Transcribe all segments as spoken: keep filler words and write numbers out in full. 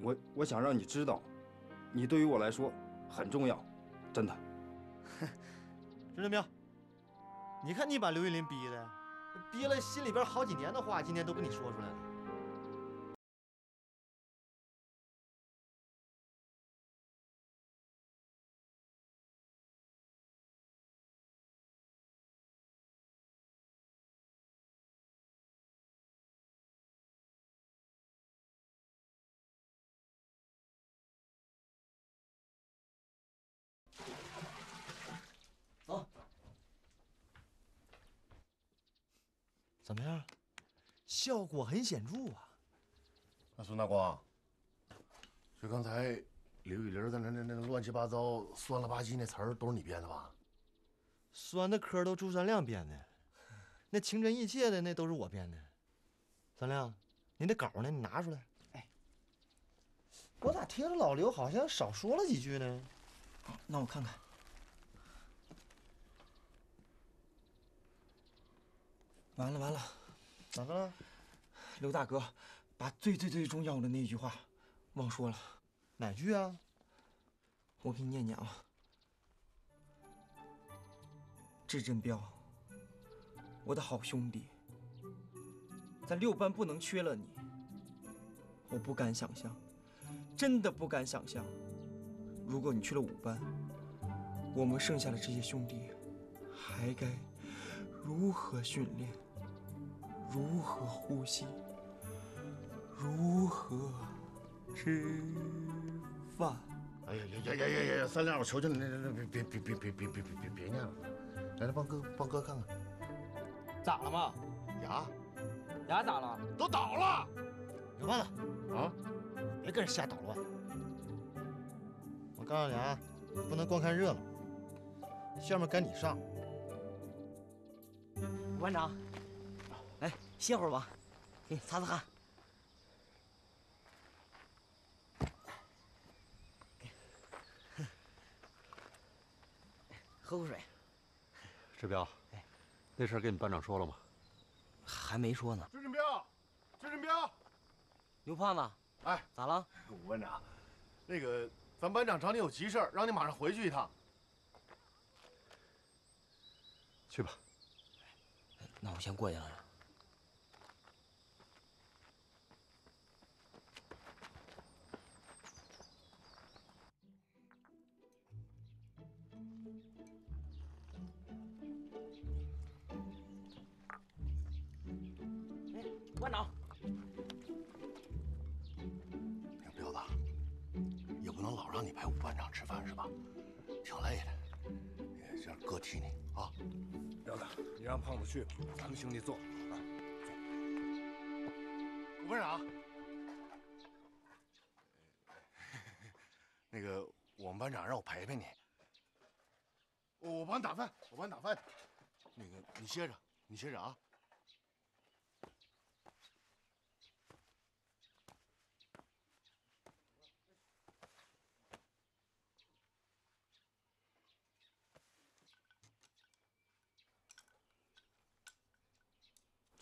我我想让你知道，你对于我来说很重要，真的。任正彪，你看你把刘玉林逼的，逼了心里边好几年的话，今天都跟你说出来了。怎么样？效果很显著啊！那孙大光，这刚才刘雨玲在那那那乱七八糟酸了吧唧那词儿都是你编的吧？酸的嗑都朱三亮编的，那情真意切的那都是我编的。三亮，你那稿呢？你拿出来。哎，我咋听着老刘好像少说了几句呢？那我看看。 完了完了，咋的了？刘大哥，把最最最重要的那句话忘说了，哪句啊？我给你念念啊。任正彪，我的好兄弟，咱六班不能缺了你。我不敢想象，真的不敢想象，如果你去了五班，我们剩下的这些兄弟还该如何训练？ 如何呼吸？如何吃饭？哎呀呀呀呀呀呀！三亮，我求求你，别别别别别别别别别念了！来来，帮哥帮哥看看，咋了嘛？牙牙咋了？都倒了！别问了啊！别跟人瞎捣乱！我告诉你啊，不能光看热闹，下面该你上。班长。 来，歇会儿吧，给你擦擦汗。喝口水。志彪，哎，那事儿跟你班长说了吗？还没说呢。志彪，志彪，刘胖子，哎，咋了？吴班长，那个咱班长找你有急事儿，让你马上回去一趟。去吧。那我先过去了。 班长，那彪子也不能老让你陪武班长吃饭是吧？挺累的，这样哥替你啊。彪子，你让胖子去吧，咱们兄弟坐。来，坐。武班长，那个我们班长让我陪陪你，我帮你打饭，我帮你打饭。那个你歇着，你歇着啊。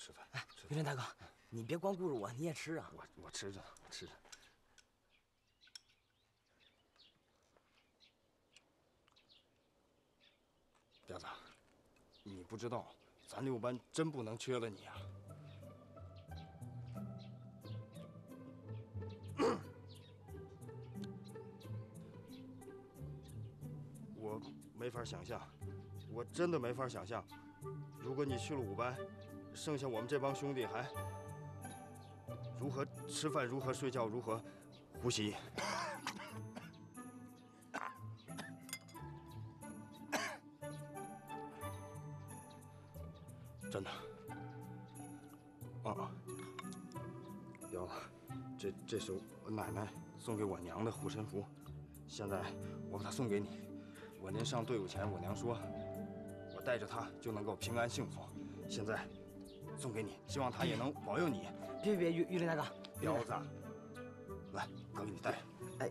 吃饭。哎，云林大哥，你别光顾着我，你也吃啊！我我吃着，我吃着。彪子，你不知道，咱六班真不能缺了你啊！ 我没法想象，我真的没法想象，如果你去了五班，剩下我们这帮兄弟还如何吃饭，如何睡觉，如何呼吸。真的。啊，彪子，这这是我奶奶送给我娘的护身符，现在我把它送给你。 我临上队伍前，我娘说，我带着她就能够平安幸福。现在送给你，希望她也能保佑你。别别别，玉玉林大哥，彪子，来，哥给你带。哎，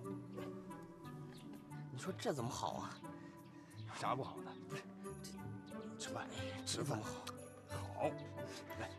你说这怎么好啊？有啥不好的？不是，这吃饭，吃饭好，好，来。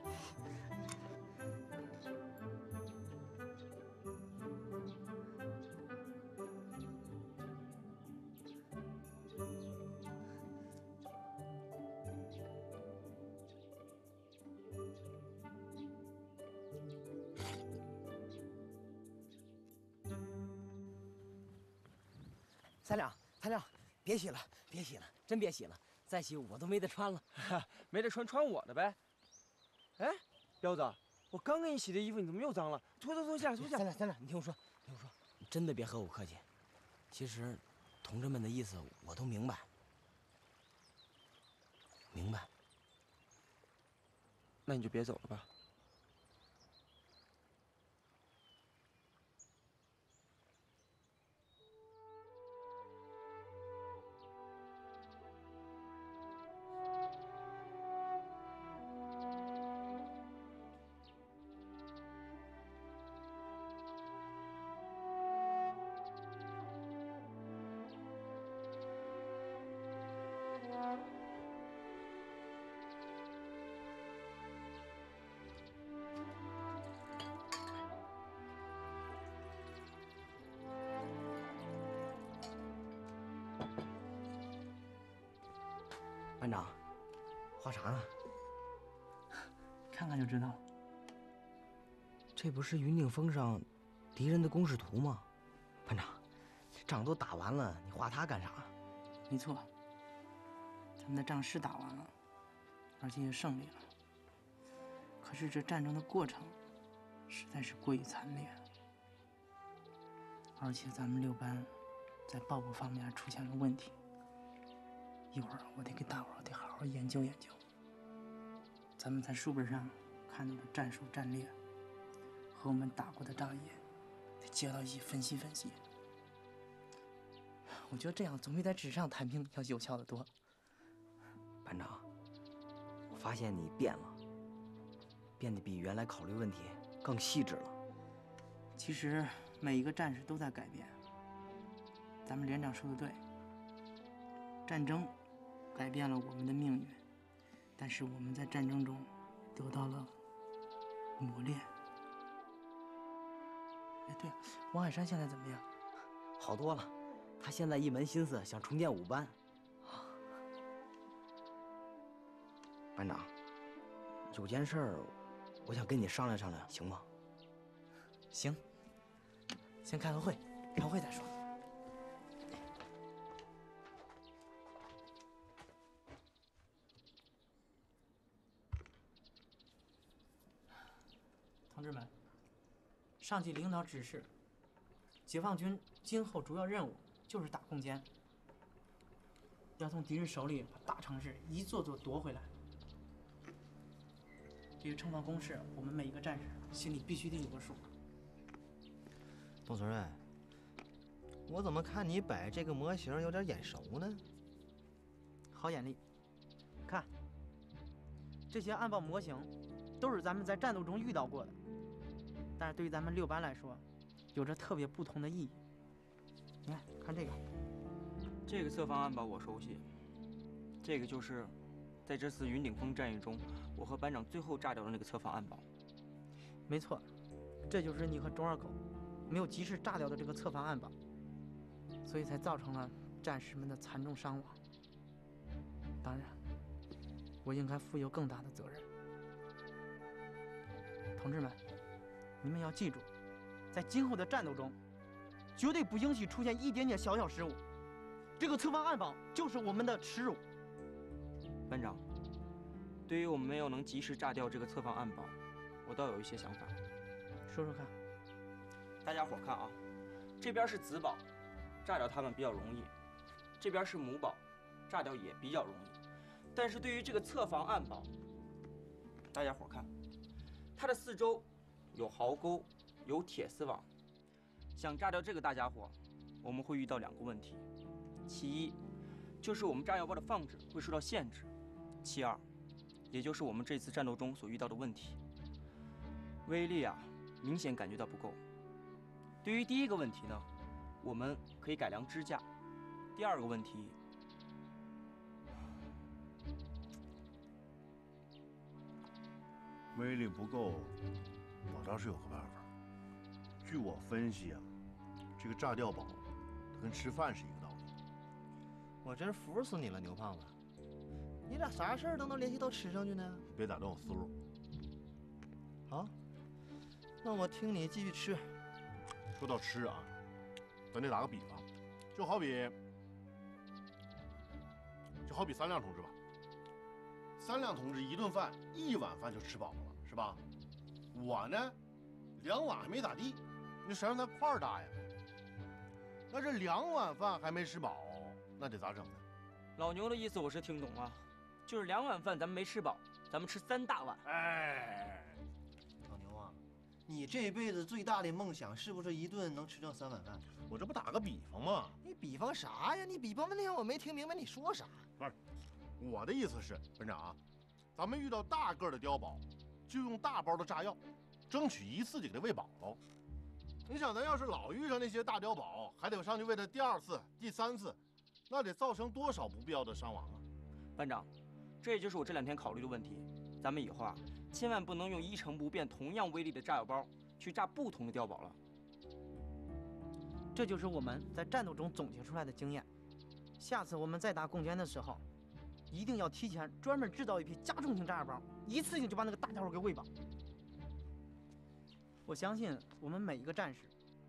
咱俩，咱俩别洗了，别洗了，真别洗了，再洗我都没得穿了，没得穿穿我的呗。哎，彪子，我刚给你洗的衣服，你怎么又脏了？脱脱脱下，脱下。咱俩，咱俩，你听我说，听我说，你真的别和我客气。其实，同志们的意思我都明白，明白。那你就别走了吧。 班长，画啥呢？看看就知道了。这不是云顶峰上敌人的工事图吗？班长，仗都打完了，你画它干啥？没错，咱们的仗是打完了，而且也胜利了。可是这战争的过程实在是过于惨烈，而且咱们六班在报复方面还出现了问题。 一会儿我得给大伙儿得好好研究研究，咱们在书本上看到的战术战略，和我们打过的仗也得接到一起分析分析。我觉得这样总比在纸上谈兵要有效的多。班长，我发现你变了，变得比原来考虑问题更细致了。其实每一个战士都在改变。咱们连长说的对，战争。 改变了我们的命运，但是我们在战争中得到了磨练。哎，对了，王海山现在怎么样？好多了，他现在一门心思想重建五班。啊，班长，有件事儿，我想跟你商量商量，行吗？行，先开个会，开会再说。 同志们，上级领导指示，解放军今后主要任务就是打攻坚，要从敌人手里把大城市一座座夺回来。这个城防工事，我们每一个战士心里必须得有个数。董主任，我怎么看你摆这个模型有点眼熟呢？好眼力，看这些暗报模型，都是咱们在战斗中遇到过的。 但是对于咱们六班来说，有着特别不同的意义。你看，看这个，这个侧方案吧，我熟悉。这个就是在这次云顶峰战役中，我和班长最后炸掉了那个侧方暗堡。没错，这就是你和中二狗没有及时炸掉的这个侧方暗堡，所以才造成了战士们的惨重伤亡。当然，我应该负有更大的责任。同志们，你们要记住，在今后的战斗中，绝对不允许出现一点点小小失误。这个侧方暗堡就是我们的耻辱。 班长，对于我们没有能及时炸掉这个侧方暗堡，我倒有一些想法，说说看。大家伙看啊，这边是子堡，炸掉它们比较容易；这边是母堡，炸掉也比较容易。但是对于这个侧方暗堡，大家伙看，它的四周有壕沟，有铁丝网。想炸掉这个大家伙，我们会遇到两个问题，其一，就是我们炸药包的放置会受到限制。 其二，也就是我们这次战斗中所遇到的问题，威力啊，明显感觉到不够。对于第一个问题呢，我们可以改良支架；第二个问题，威力不够，我倒是有个办法。据我分析啊，这个炸碉堡，它跟吃饭是一个道理。我真服死你了，牛胖子！ 你咋啥事儿都能联系到吃上去呢？别打断我思路。啊，那我听你继续吃。说到吃啊，咱得打个比方，就好比，就好比三亮同志吧。三亮同志一顿饭一碗饭就吃饱了，是吧？我呢，两碗还没咋地，那谁让咱块儿大呀？那这两碗饭还没吃饱，那得咋整呢？老牛的意思我是听懂了。 就是两碗饭咱们没吃饱，咱们吃三大碗。哎，老牛啊，你这辈子最大的梦想是不是一顿能吃上三碗饭？我这不打个比方吗？你比方啥呀？你比方半天我没听明白你说啥。不是，我的意思是，班长啊，咱们遇到大个的碉堡，就用大包的炸药，争取一次就给它喂饱喽。你想，咱要是老遇上那些大碉堡，还得上去喂它第二次、第三次，那得造成多少不必要的伤亡啊！班长。 这也就是我这两天考虑的问题。咱们以后啊，千万不能用一成不变、同样威力的炸药包去炸不同的碉堡了。这就是我们在战斗中总结出来的经验。下次我们再打共军的时候，一定要提前专门制造一批加重型炸药包，一次性就把那个大家伙给喂饱。我相信我们每一个战士，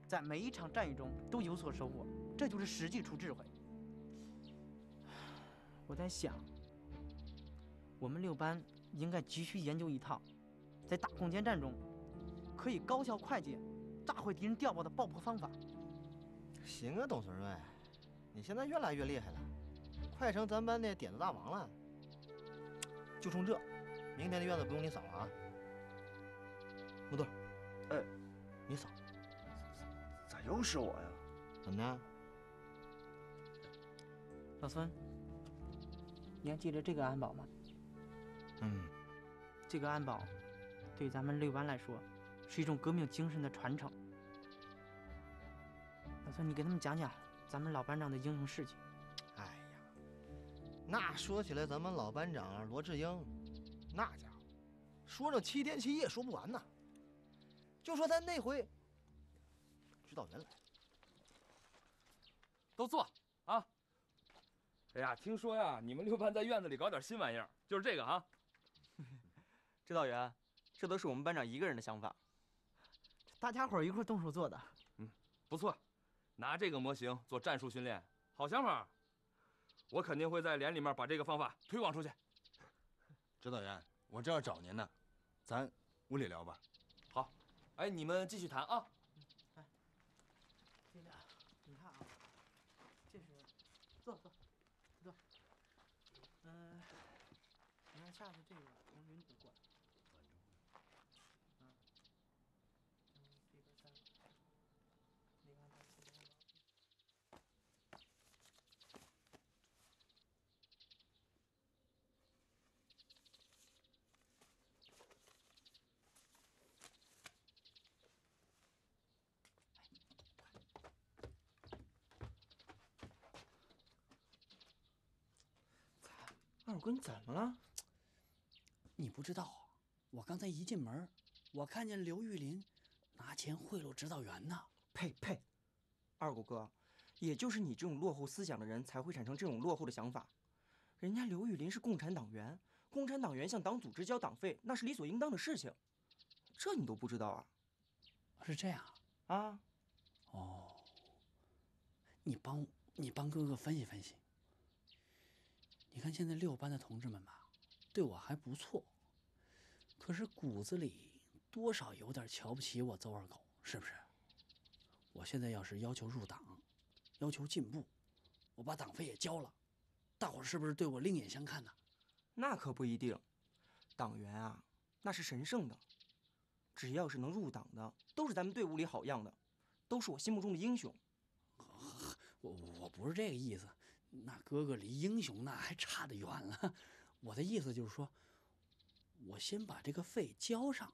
在每一场战役中都有所收获，这就是实际出智慧。我在想。 我们六班应该急需研究一套，在大攻坚战中可以高效快捷炸毁敌人碉堡的爆破方法。行啊，董存瑞，你现在越来越厉害了，快成咱班的点子大王了。就冲这，明天的院子不用你扫了啊。木头，哎，你扫？咋又是我呀？怎么的？老孙，你还记得这个安保吗？ 嗯，这个安保对咱们六班来说是一种革命精神的传承。老孙，你给他们讲讲咱们老班长的英雄事迹。哎呀，那说起来，咱们老班长罗志英，那家伙说上七天七夜说不完呐。就说他那回指导员来，都坐啊。哎呀，听说呀，你们六班在院子里搞点新玩意儿，就是这个啊。 指导员，这都是我们班长一个人的想法，大家伙一块动手做的。嗯，不错，拿这个模型做战术训练，好想法。我肯定会在连里面把这个方法推广出去。指导员，我正要找您呢，咱屋里聊吧。好，哎，你们继续谈啊。哎，这个你看啊，这是坐坐坐，嗯。 你看下次这个从云顶过来，嗯，这个三，那个三，哎，长官怎么了？你不知道，我刚才一进门，我看见刘玉林拿钱贿赂指导员呢。呸呸！二狗哥，也就是你这种落后思想的人才会产生这种落后的想法。人家刘玉林是共产党员，共产党员向党组织交党费，那是理所应当的事情。这你都不知道啊？是这样啊？哦，你帮你帮哥哥分析分析。 你看现在六班的同志们吧，对我还不错，可是骨子里多少有点瞧不起我邹二狗，是不是？我现在要是要求入党，要求进步，我把党费也交了，大伙是不是对我另眼相看呢？那可不一定，党员啊，那是神圣的，只要是能入党的，都是咱们队伍里好样的，都是我心目中的英雄。我我不是这个意思。 那哥哥离英雄那还差得远了，我的意思就是说，我先把这个费交上，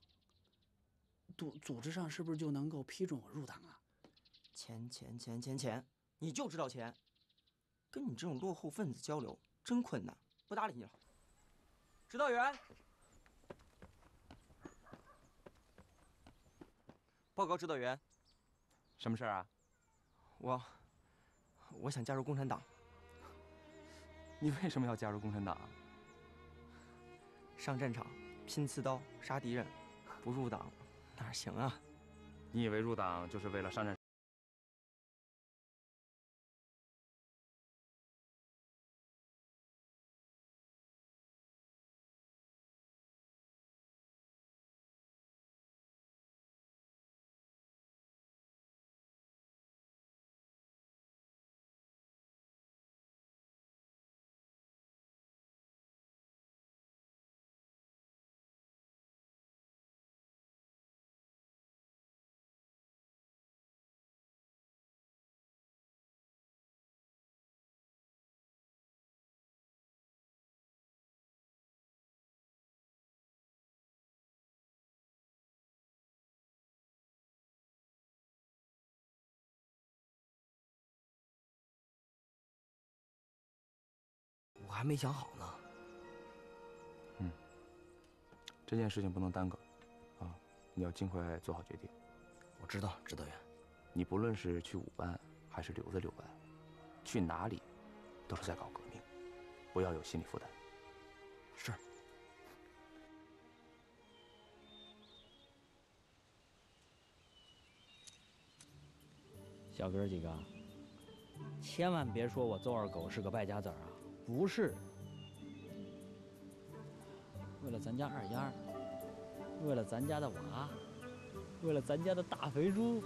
组组织上是不是就能够批准我入党啊？钱钱钱钱钱，你就知道钱，跟你这种落后分子交流真困难，不搭理你了。指导员，报告指导员，什么事儿啊？我我想加入共产党。 你为什么要加入共产党？上战场，拼刺刀，杀敌人，不入党哪行啊？你以为入党就是为了上战？我还没想好呢。嗯，这件事情不能耽搁，啊，你要尽快做好决定。我知道，指导员，你不论是去五班还是留在六班，去哪里，都是在搞革命，不要有心理负担。是。小哥几个，千万别说我邹二狗是个败家子儿啊！ 不是，为了咱家二丫，为了咱家的娃，为了咱家的大肥猪，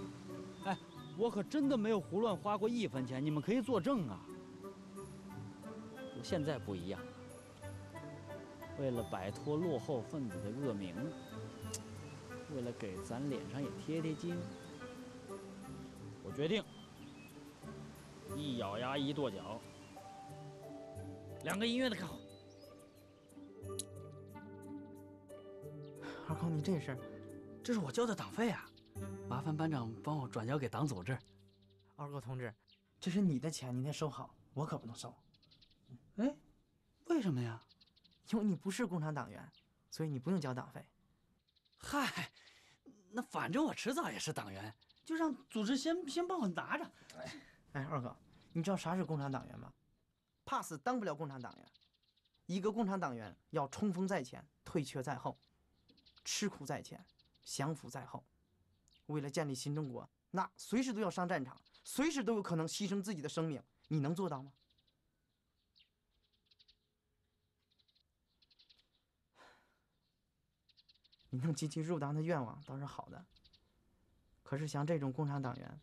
哎，我可真的没有胡乱花过一分钱，你们可以作证啊！我现在不一样，为了摆脱落后分子的恶名，为了给咱脸上也贴贴金，我决定一咬牙一跺脚。 两个音乐的看好。二狗，你这是，这是我交的党费啊！麻烦班长帮我转交给党组织。二狗同志，这是你的钱，你得收好，我可不能收。哎，为什么呀？因为你不是共产党员，所以你不用交党费。嗨，那反正我迟早也是党员，就让组织先先帮我拿着。哎，二狗，你知道啥是共产党员吗？ 怕死当不了共产党员，一个共产党员要冲锋在前，退却在后，吃苦在前，降服在后。为了建立新中国，那随时都要上战场，随时都有可能牺牲自己的生命。你能做到吗？你能积极入党的愿望倒是好的，可是像这种共产党员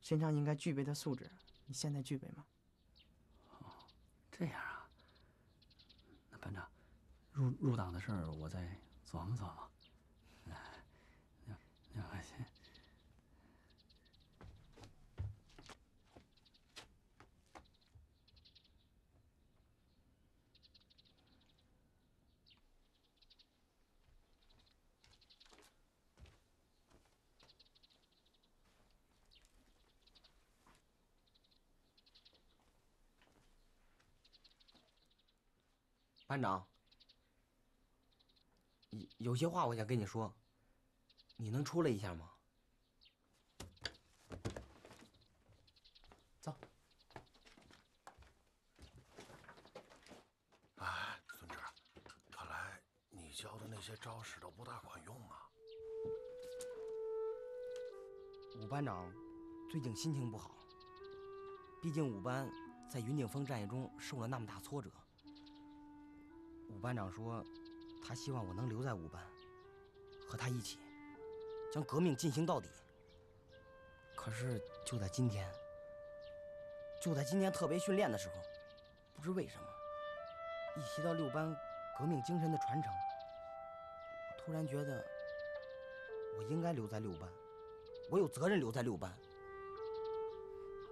身上应该具备的素质，你现在具备吗？ 这样啊，那班长，入入党的事儿我再琢磨琢磨。那那我先。班长，有有些话我想跟你说，你能出来一下吗？走。哎，孙志，看来你教的那些招式都不大管用啊。武班长最近心情不好，毕竟武班在云顶峰战役中受了那么大挫折。 武班长说，他希望我能留在武班，和他一起，将革命进行到底。可是就在今天，就在今天特别训练的时候，不知为什么，一提到六班革命精神的传承，我突然觉得我应该留在六班，我有责任留在六班。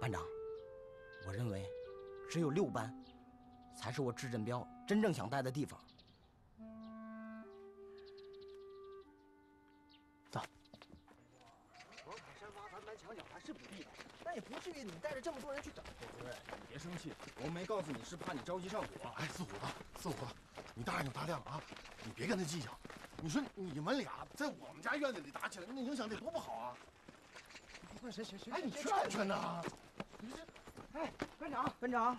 班长，我认为只有六班才是我志振彪 真正想待的地方，走。我本身挖咱班墙角还是不必的，但也不至于你带着这么多人去找。主任，你别生气，我没告诉你是怕你着急上火。哎，四虎子，四虎子，你大人有大量啊，你别跟他计较。你说你们俩在我们家院子里打起来，那影响得多不好啊！你管谁谁谁？哎，你劝劝呐！你这，哎，班长，班长。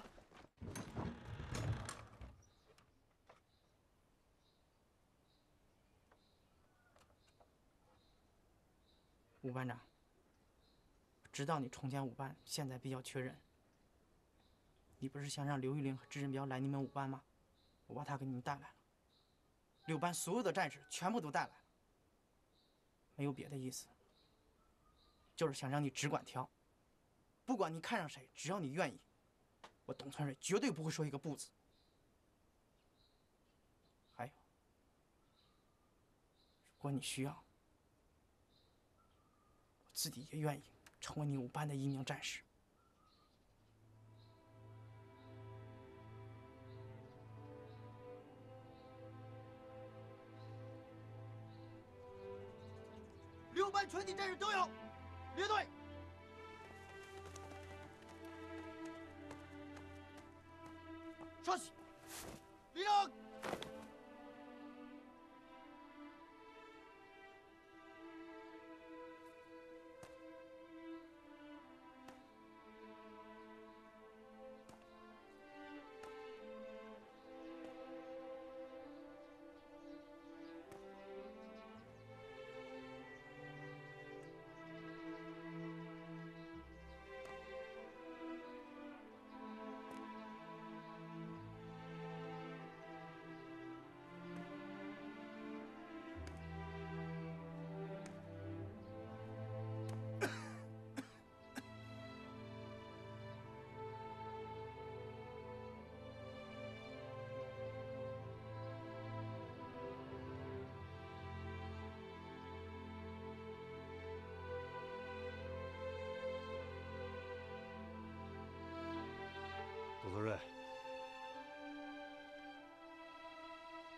武班长，知道你重建武班现在比较缺人，你不是想让刘玉玲和志振彪来你们武班吗？我把他给你们带来了，六班所有的战士全部都带来了，没有别的意思，就是想让你只管挑，不管你看上谁，只要你愿意，我董存瑞绝对不会说一个不字。还有，如果你需要， 自己也愿意成为你武班的一名战士。六班全体战士都有，列队。 董存瑞，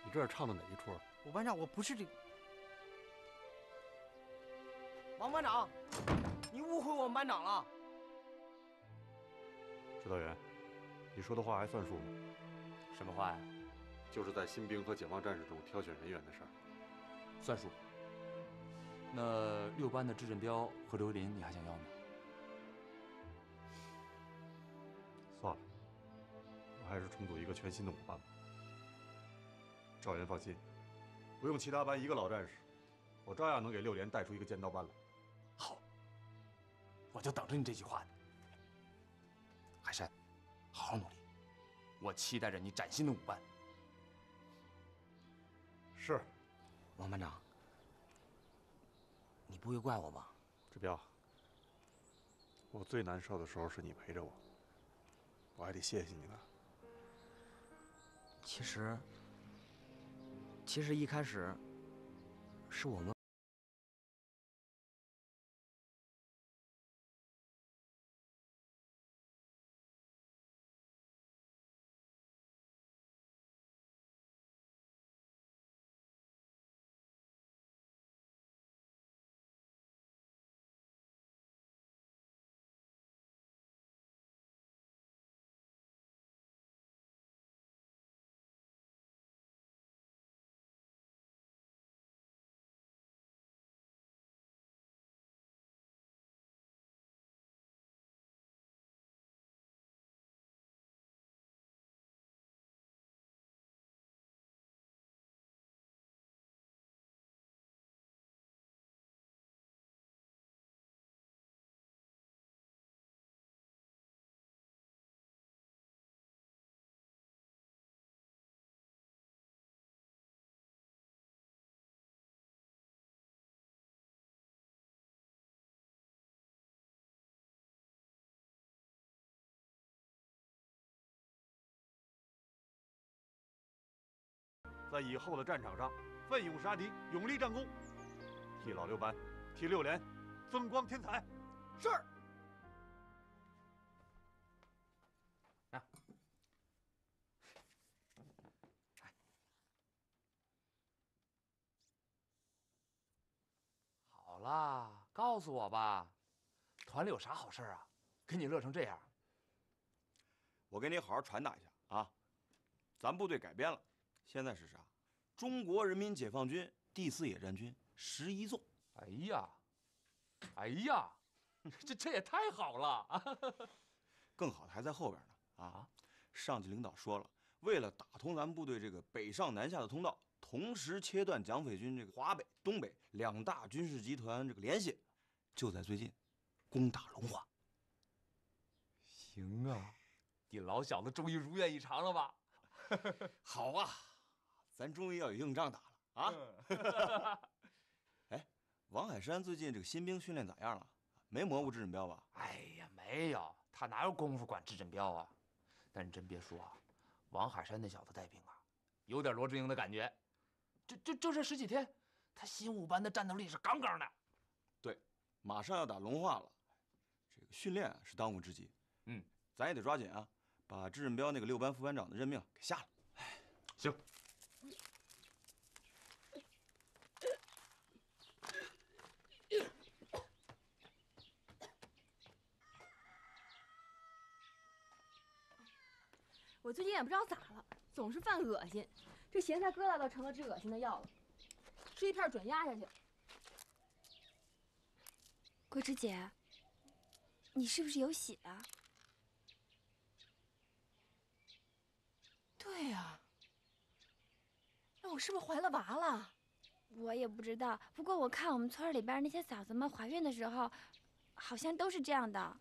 你这是唱的哪一出？武班长，我不是这个。王班长，你误会我们班长了。指导员，你说的话还算数吗？什么话呀？就是在新兵和解放战士中挑选人员的事儿，算数。那六班的志振彪和刘林，你还想要吗？算了。 还是重组一个全新的武班吧。赵岩放心，不用其他班一个老战士，我照样能给六连带出一个尖刀班来。好，我就等着你这句话呢。海山，好好努力，我期待着你崭新的武班。是，王班长，你不会怪我吧？志彪，我最难受的时候是你陪着我，我还得谢谢你呢。 其实，其实一开始是我们。在以后的战场上奋勇杀敌，勇立战功，替老六班、替六连增光添彩。是。啊。 好啦，告诉我吧，团里有啥好事啊？给你乐成这样。我给你好好传达一下啊，咱部队改编了，现在是啥？中国人民解放军第四野战军十一纵。哎呀，哎呀，这这也太好了啊！更好的还在后边呢啊！上级领导说了，为了打通咱们部队这个北上南下的通道。 同时切断蒋匪军这个华北、东北两大军事集团这个联系，就在最近，攻打隆化。行啊，你老小子终于如愿以偿了吧？好啊，咱终于要有硬仗打了啊！哎，王海山最近这个新兵训练咋样了？没模糊制诊标吧？哎呀，没有，他哪有功夫管制诊标啊？但你真别说啊，王海山那小子带兵啊，有点罗志英的感觉。 就就就这十几天，他新五班的战斗力是杠杠的。对，马上要打隆化了，这个训练是当务之急。嗯，咱也得抓紧啊，把志振彪那个六班副班长的任命给下了。哎，行。我最近也不知道咋了，总是犯恶心。 这咸菜疙瘩倒成了治恶心的药了，吃一片准压下去。桂枝姐，你是不是有喜了？对呀，那我是不是怀了娃了？我也不知道，不过我看我们村里边那些嫂子们怀孕的时候，好像都是这样的。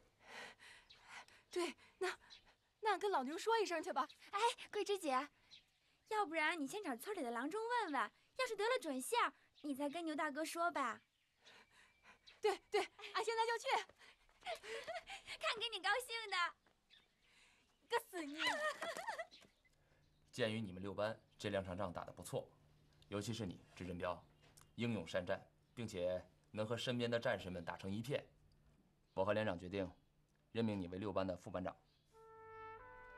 对，那那跟老牛说一声去吧。哎，桂枝姐。 要不然你先找村里的郎中问问，要是得了准信儿，你再跟牛大哥说吧。对对，俺现在就去，看给你高兴的，个死你！鉴于你们六班这两场仗打得不错，尤其是你志振彪，英勇善战，并且能和身边的战士们打成一片，我和连长决定任命你为六班的副班长。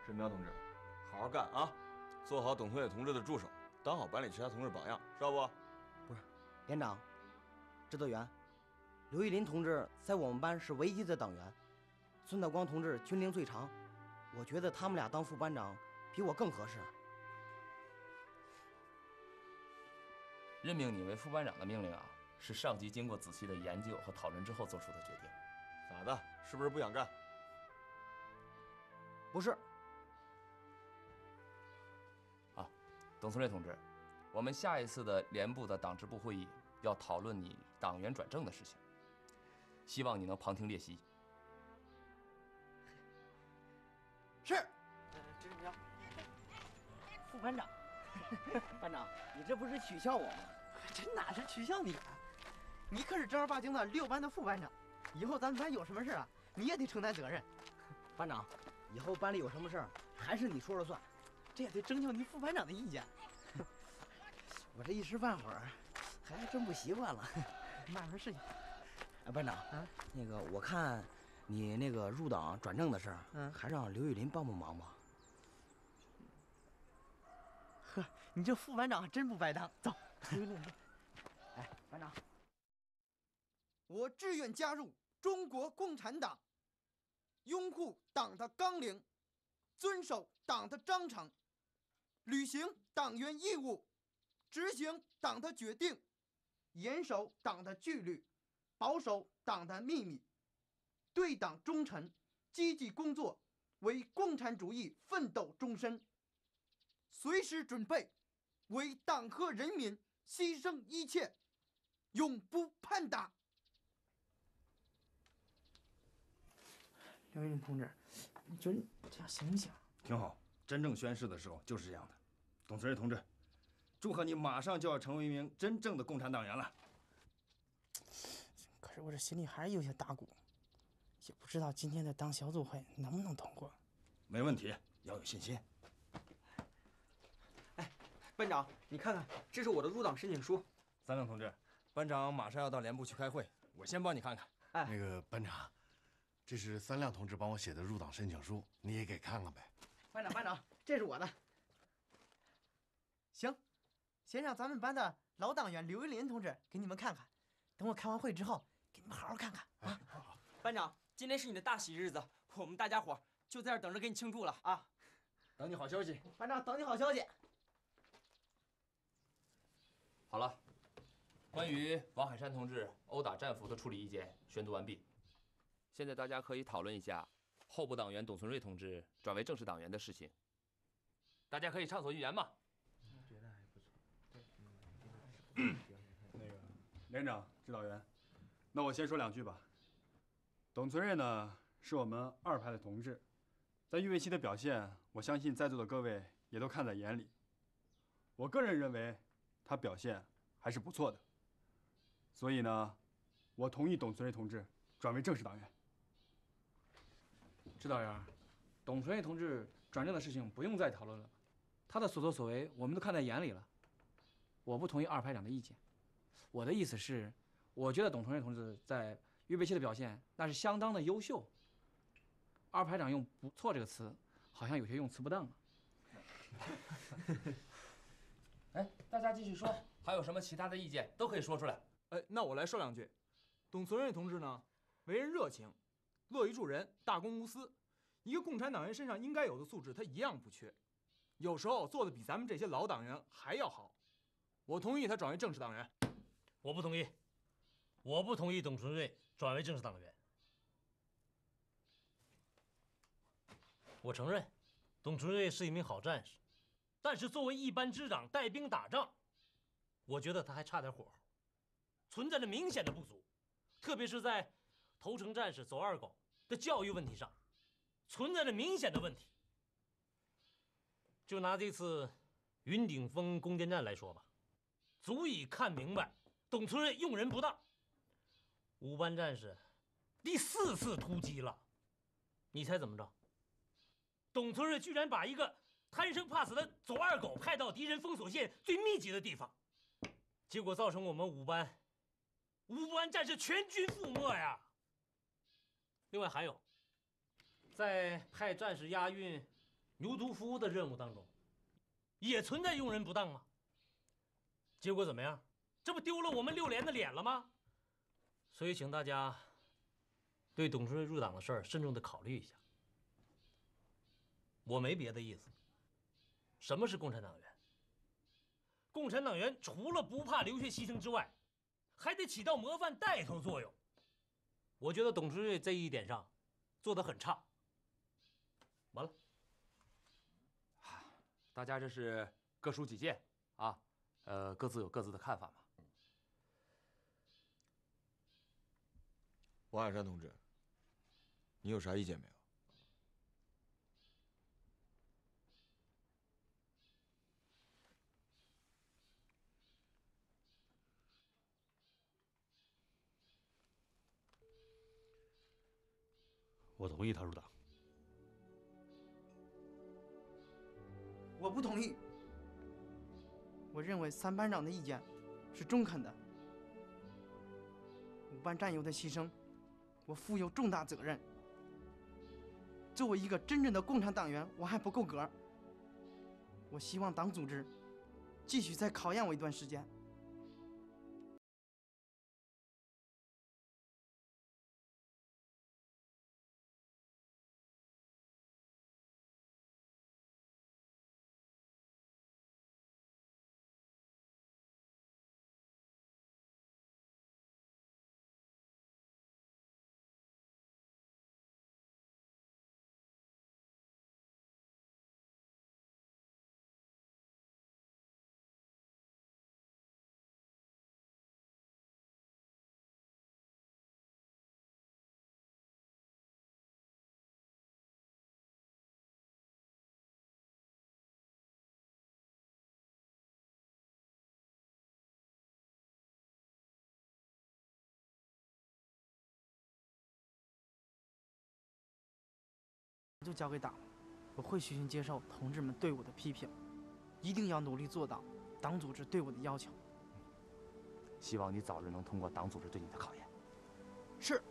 振彪同志，好好干啊！ 做好董同学同志的助手，当好班里其他同志榜样，知道不？不是，连长，指导员，刘玉林同志在我们班是唯一的党员，孙道光同志军龄最长，我觉得他们俩当副班长比我更合适。任命你为副班长的命令啊，是上级经过仔细的研究和讨论之后做出的决定。咋的？是不是不想干？不是。 董存瑞同志，我们下一次的连部的党支部会议要讨论你党员转正的事情，希望你能旁听列席。是。志振彪，副班长，班长，你这不是取笑我吗？这哪是取笑你啊？你可是正儿八经的六班的副班长，以后咱们班有什么事啊，你也得承担责任。班长，以后班里有什么事儿，还是你说了算。 这也得征求您副班长的意见，我这一时半会儿还真不习惯了，慢慢适应。哎，班长，啊，那个我看你那个入党转正的事儿，嗯，还让刘玉林帮帮忙吧。呵，你这副班长真不白当。走，刘玉林，哎，班长，我志愿加入中国共产党，拥护党的纲领，遵守。 党的章程，履行党员义务，执行党的决定，严守党的纪律，保守党的秘密，对党忠诚，积极工作，为共产主义奋斗终身，随时准备为党和人民牺牲一切，永不叛党。刘玉林同志，你觉得这样行不行？ 挺好，真正宣誓的时候就是这样的。董存瑞同志，祝贺你马上就要成为一名真正的共产党员了。可是我这心里还是有些打鼓，也不知道今天的党小组会能不能通过。没问题，要有信心。哎，班长，你看看，这是我的入党申请书。三愣同志，班长马上要到连部去开会，我先帮你看看。哎，那个班长，这是三亮同志帮我写的入党申请书，你也给看看呗。班长，班长，这是我的。行，先让咱们班的老党员刘玉林同志给你们看看，等我开完会之后，给你们好好看看啊。哎、好好班长，今天是你的大喜日子，我们大家伙就在这等着给你庆祝了啊！等你好消息，班长，等你好消息。 好了，关于王海山同志殴打战俘的处理意见宣读完毕。现在大家可以讨论一下候补党员董存瑞同志转为正式党员的事情。大家可以畅所欲言嘛。觉得还不错。那个连长、指导员，那我先说两句吧。董存瑞呢，是我们二排的同志，在预备期的表现，我相信在座的各位也都看在眼里。我个人认为。 他表现还是不错的，所以呢，我同意董存瑞同志转为正式党员。指导员，董存瑞同志转正的事情不用再讨论了，他的所作所为我们都看在眼里了。我不同意二排长的意见，我的意思是，我觉得董存瑞同志在预备期的表现那是相当的优秀。二排长用“不错”这个词，好像有些用词不当了。哎，大家继续说，还有什么其他的意见都可以说出来。哎，那我来说两句。董存瑞同志呢，为人热情，乐于助人，大公无私，一个共产党员身上应该有的素质，他一样不缺。有时候做的比咱们这些老党员还要好。我同意他转为正式党员。我不同意，我不同意董存瑞转为正式党员。我承认，董存瑞是一名好战士。 但是作为一班之长带兵打仗，我觉得他还差点火候，存在着明显的不足，特别是在投诚战士、走二狗的教育问题上，存在着明显的问题。就拿这次云顶峰攻坚战来说吧，足以看明白董存瑞用人不当。五班战士第四次突击了，你猜怎么着？董存瑞居然把一个。 贪生怕死的左二狗派到敌人封锁线最密集的地方，结果造成我们五班五班战士全军覆没呀。另外还有，在派战士押运牛犊夫的任务当中，也存在用人不当吗？结果怎么样？这不丢了我们六连的脸了吗？所以请大家对董存瑞入党的事儿慎重的考虑一下。我没别的意思。 什么是共产党员？共产党员除了不怕流血牺牲之外，还得起到模范带头作用。我觉得董存瑞在这一点上做得很差。完了，大家这是各抒己见啊，呃，各自有各自的看法嘛。王海山同志，你有啥意见没有？ 我同意他入党。我不同意。我认为三班长的意见是中肯的。五班战友的牺牲，我负有重大责任。作为一个真正的共产党员，我还不够格。我希望党组织继续再考验我一段时间。 就交给党，我会虚心接受同志们对我的批评，一定要努力做到党组织对我的要求。希望你早日能通过党组织对你的考验。是。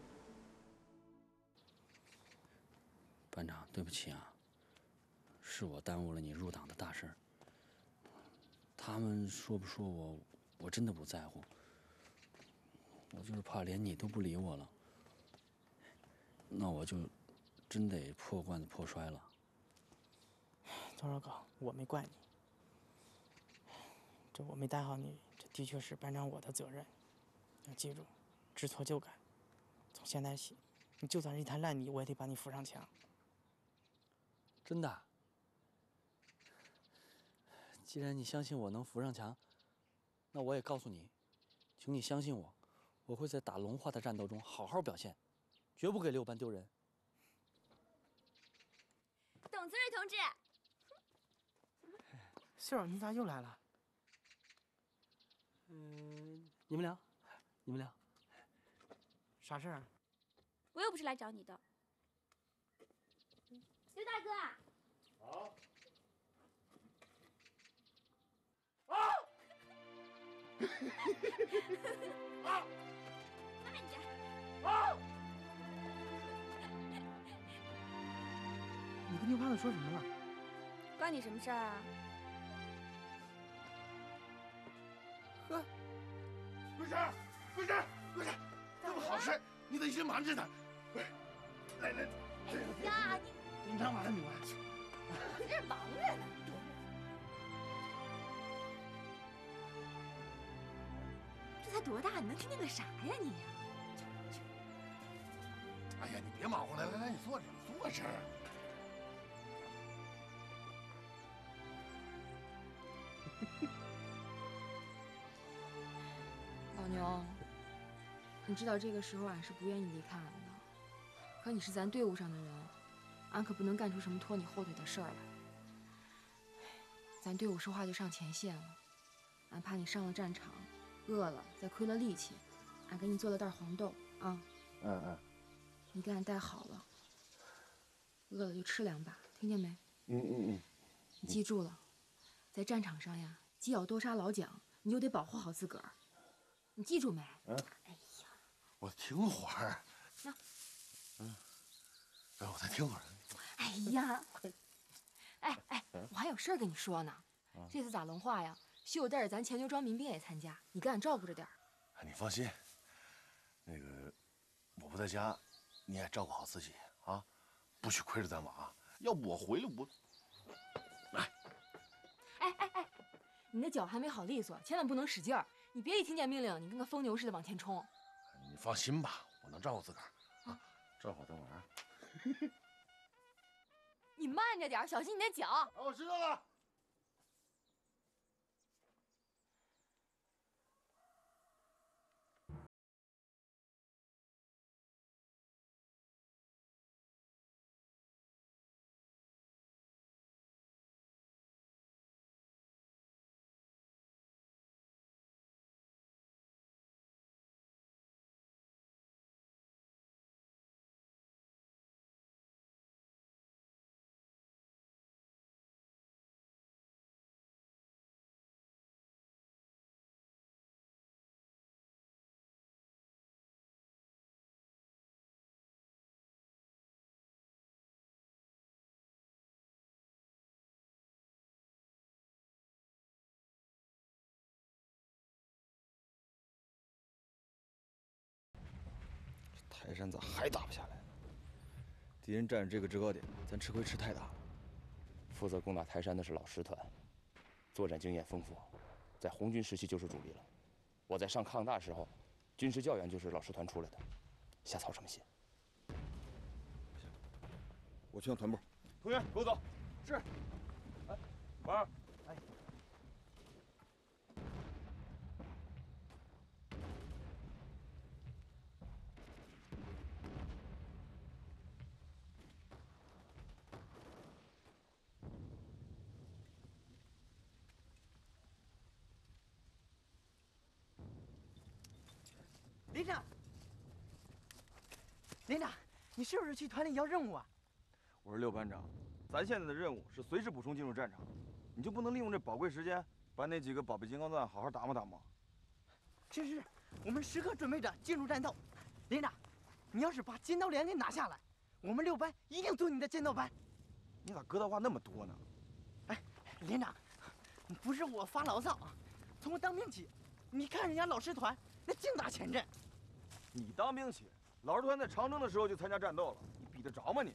班长，对不起啊，是我耽误了你入党的大事。他们说不说我，我真的不在乎。我就是怕连你都不理我了，那我就真得破罐子破摔了。多少哥，我没怪你。 我没带好你，这的确是班长我的责任。要记住，知错就改。从现在起，你就算是一滩烂泥，我也得把你扶上墙。真的？既然你相信我能扶上墙，那我也告诉你，请你相信我，我会在打龙化的战斗中好好表现，绝不给六班丢人。董自瑞同志，秀儿，你咋又来了？ 嗯，你们聊，你们聊，啥事儿？我又不是来找你的。刘大哥。好。啊！啊！慢点。啊！你跟牛胖子说什么了？关你什么事儿啊？ 哥，桂枝，桂枝，桂枝，这么好事，你得一直瞒着他。来来，哎呀，你你干嘛呢？你我这忙着呢。这才多大，你能听见个啥呀你？哎呀，你别忙活了，来来，你坐这，你坐这儿。牛，你知道这个时候俺是不愿意离开俺的，可你是咱队伍上的人，俺可不能干出什么拖你后腿的事儿来。咱队伍说话就上前线了，俺怕你上了战场，饿了再亏了力气，俺给你做了袋黄豆啊。嗯嗯。你给俺带好了，饿了就吃两把，听见没？嗯嗯嗯。你记住了，在战场上呀，鸡咬多杀老蒋，你就得保护好自个儿。 你记住没？嗯。哎呀，我听会儿。那，嗯，哎，我再听会儿。哎呀，哎哎，我还有事儿跟你说呢。这次打龙化呀，秀带着咱钱牛庄民兵也参加，你给俺照顾着点儿。你放心，那个我不在家，你也照顾好自己啊，不许亏着咱们啊。要不我回来我……来。哎哎哎，你那脚还没好利索，千万不能使劲儿。 你别一听见命令，你跟个疯牛似的往前冲。你放心吧，我能照顾自个儿啊，照顾好咱玩儿。你慢着点，小心你的脚。啊，我知道了。泰山咋还打不下来呢？敌人占着这个制高点，咱吃亏吃太大了。负责攻打泰山的是老师团，作战经验丰富，在红军时期就是主力了。我在上抗大时候，军事教员就是老师团出来的。瞎操什么心？不行，我去趟团部。同学，跟我走。是。哎，王二。哎。 连长，连长，你是不是去团里要任务啊？我是六班长，咱现在的任务是随时补充进入战场，你就不能利用这宝贵时间，把那几个宝贝金刚钻好好打磨打磨？是是是，我们时刻准备着进入战斗。连长，你要是把尖刀连给拿下来，我们六班一定做你的尖刀班。你咋疙瘩话那么多呢？哎，连长，不是我发牢骚啊，从我当兵起，你看人家老师团那净打前阵。你当兵起，老师团在长征的时候就参加战斗了，你比得着吗你？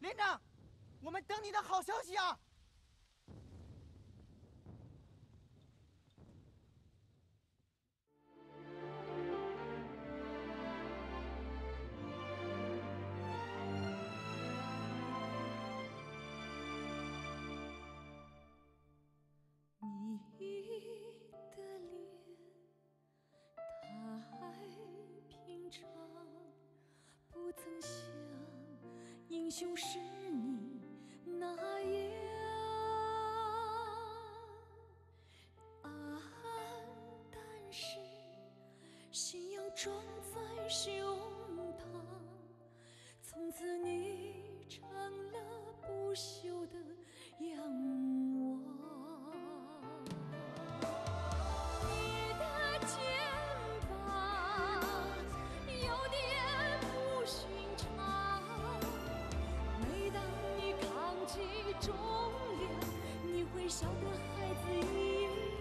连长。 我们等你的好消息啊！你的脸太平常，不曾想英雄是你。 那样暗淡时，信仰装在胸膛。从此你成了不朽的仰望。你的肩膀有点不寻常，每当。 重量，你会笑得孩子一样。